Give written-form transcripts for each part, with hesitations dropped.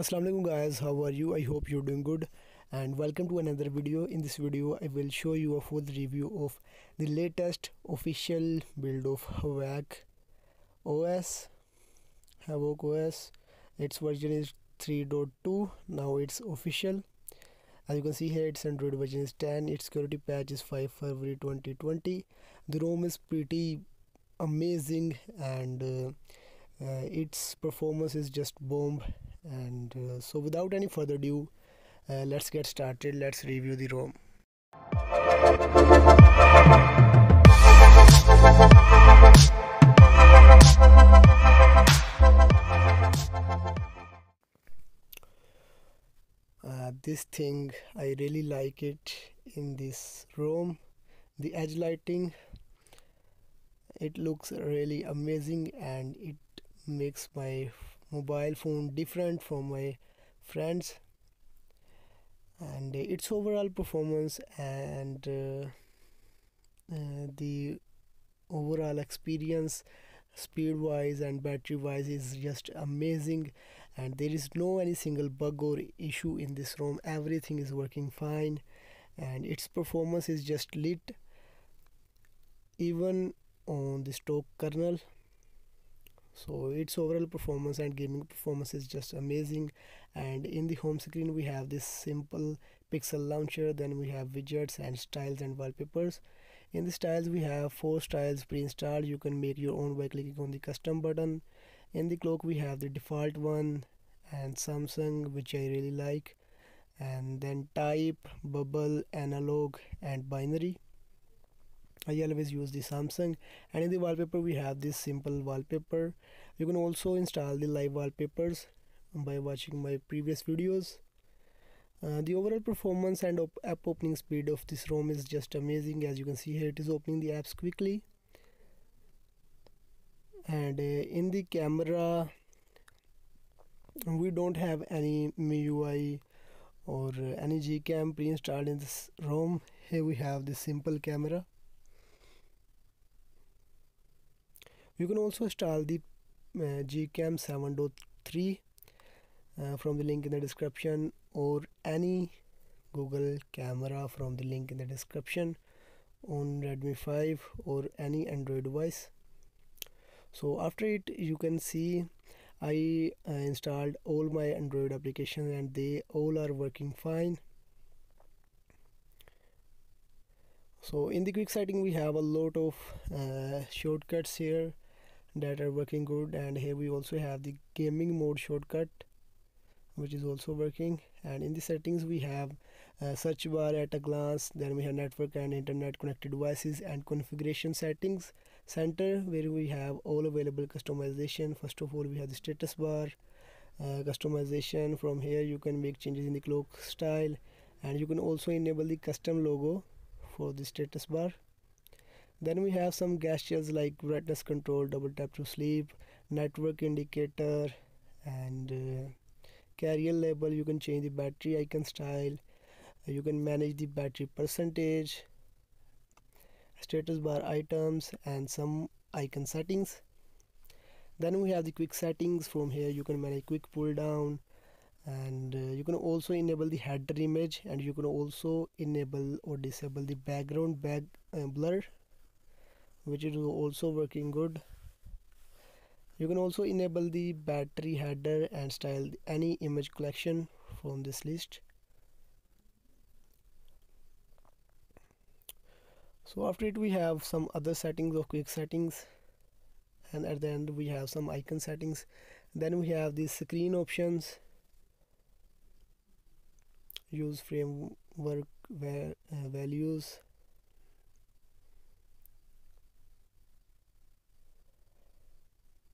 Assalamualaikum guys, how are you? I hope you're doing good and welcome to another video. In this video I will show you a full review of the latest official build of Havoc OS. Havoc OS, its version is 3.2. now it's official. As you can see here, its Android version is 10, its security patch is 5 February 2020. The ROM is pretty amazing and its performance is just bomb. And so without any further ado, let's get started. Let's review the ROM. This thing, I really like it in this ROM, the edge lighting. It looks really amazing and it makes my mobile phone different from my friends, and its overall performance and the overall experience speed wise and battery wise is just amazing, and there is no any single bug or issue in this ROM. Everything is working fine and its performance is just lit even on the stock kernel. So its overall performance and gaming performance is just amazing. And in the home screen we have this simple pixel launcher, then we have widgets and styles and wallpapers. In the styles we have 4 styles pre-installed. You can make your own by clicking on the custom button. In the clock we have the default one and Samsung, which I really like, and then type, bubble, analog and binary. I always use the Samsung. And in the wallpaper we have this simple wallpaper. You can also install the live wallpapers by watching my previous videos. The overall performance and app opening speed of this ROM is just amazing. As you can see here, it is opening the apps quickly. And in the camera we don't have any MIUI or any Gcam pre-installed in this ROM. Here we have this simple camera. You can also install the Gcam 7.3 from the link in the description, or any Google camera from the link in the description on Redmi 5 or any Android device. So after it, you can see I installed all my Android applications and they all are working fine. So in the quick sighting we have a lot of shortcuts here that are working good, and here we also have the gaming mode shortcut which is also working. And in the settings we have search bar at a glance, then we have network and internet connected devices and configuration settings center, where we have all available customization. First of all we have the status bar customization. From here you can make changes in the clock style, and you can also enable the custom logo for the status bar. Then we have some gestures like brightness control, double tap to sleep, network indicator, and carrier label. You can change the battery icon style, you can manage the battery percentage, status bar items, and some icon settings. Then we have the quick settings. From here you can manage quick pull down, and you can also enable the header image, and you can also enable or disable the background blur, which is also working good. You can also enable the battery header and style any image collection from this list. So after it we have some other settings of quick settings, and at the end we have some icon settings. Then we have the screen options, use framework values,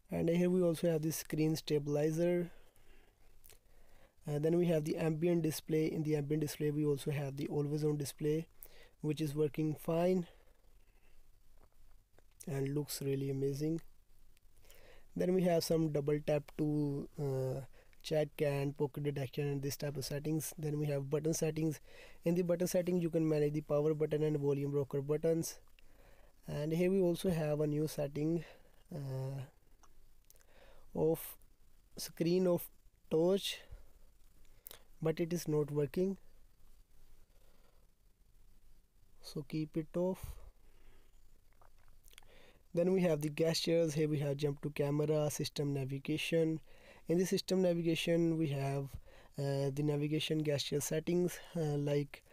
and here we also have the screen stabilizer. And then we have the ambient display. In the ambient display we also have the always on display, which is working fine and looks really amazing. Then we have some double tap to check and pocket detection and this type of settings. Then we have button settings. In the button setting you can manage the power button and volume rocker buttons. And here we also have a new setting of screen of touch. but it is not working, so keep it off. Then we have the gestures. Here we have jump to camera, system navigation. In the system navigation we have the navigation gesture settings, like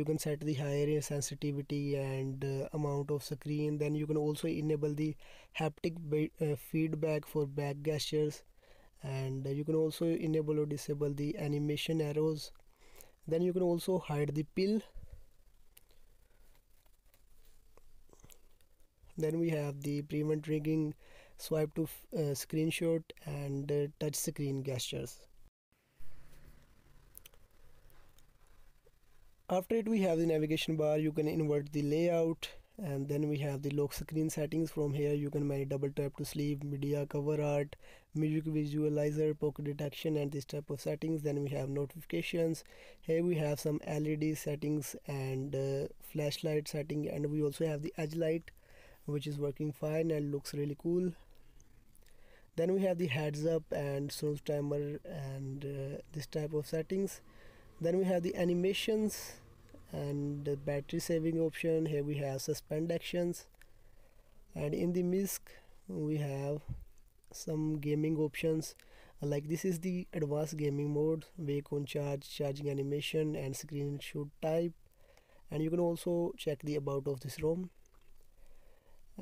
you can set the higher sensitivity and amount of screen. Then you can also enable the haptic feedback for back gestures, and you can also enable or disable the animation arrows. Then you can also hide the pill. Then we have the prevent rigging, swipe to screenshot, and touch screen gestures. After it we have the navigation bar. You can invert the layout, and then we have the lock screen settings. From here you can manage double tap to sleep, media, cover art, music visualizer, pocket detection, and this type of settings. Then we have notifications. Here we have some LED settings and flashlight setting, and we also have the edge light, which is working fine and looks really cool. Then we have the heads up and snooze timer and this type of settings. Then we have the animations and the battery saving option. Here we have suspend actions, and in the MISC we have some gaming options, like this is the advanced gaming mode, wake on charge, charging animation, and screenshot type. And you can also check the about of this ROM.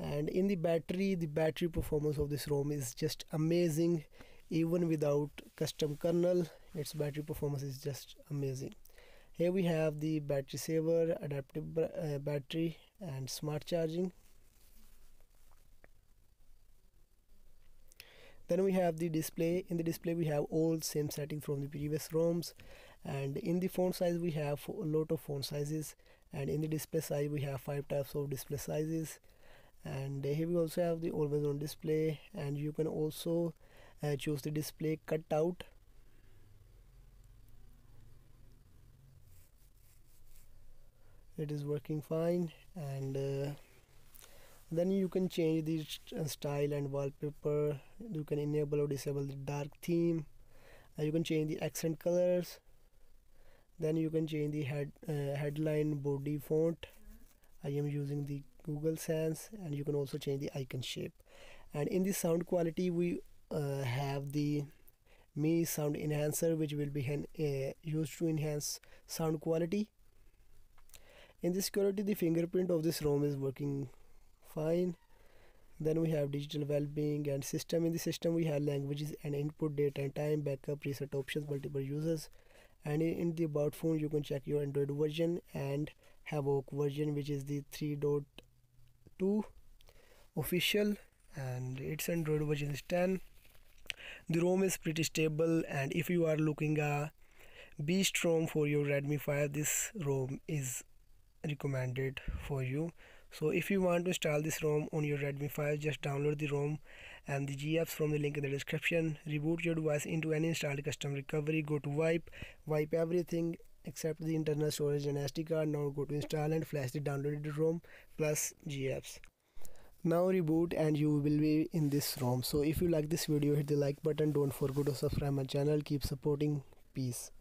And in the battery performance of this ROM is just amazing. Even without custom kernel, its battery performance is just amazing. Here we have the battery saver, adaptive battery, and smart charging. Then we have the display. In the display we have all same settings from the previous ROMs, and in the font size we have a lot of font sizes, and in the display size we have 5 types of display sizes. And here we also have the always on display, and you can also choose the display cutout. It is working fine. And then you can change the style and wallpaper. You can enable or disable the dark theme. You can change the accent colors. Then you can change the headline, body, font. I am using the Google Sans. And you can also change the icon shape. And in the sound quality we have the Mi Sound Enhancer, which will be used to enhance sound quality. In the security, the fingerprint of this ROM is working fine. Then we have digital well-being and system. In the system we have languages and input, date and time, backup, reset options, multiple users. And in the about phone you can check your Android version and Havoc version, which is the 3.2 official, and its Android version is 10. The ROM is pretty stable, and if you are looking a beast ROM for your Redmi 5, this ROM is recommended for you. So if you want to install this ROM on your Redmi 5, just download the ROM and the GFs from the link in the description. Reboot your device into any installed custom recovery. Go to wipe everything except the internal storage and SD card. Now go to install and flash the downloaded ROM plus GFs. Now reboot and you will be in this ROM. So if you like this video, hit the like button. Don't forget to subscribe my channel. Keep supporting. Peace.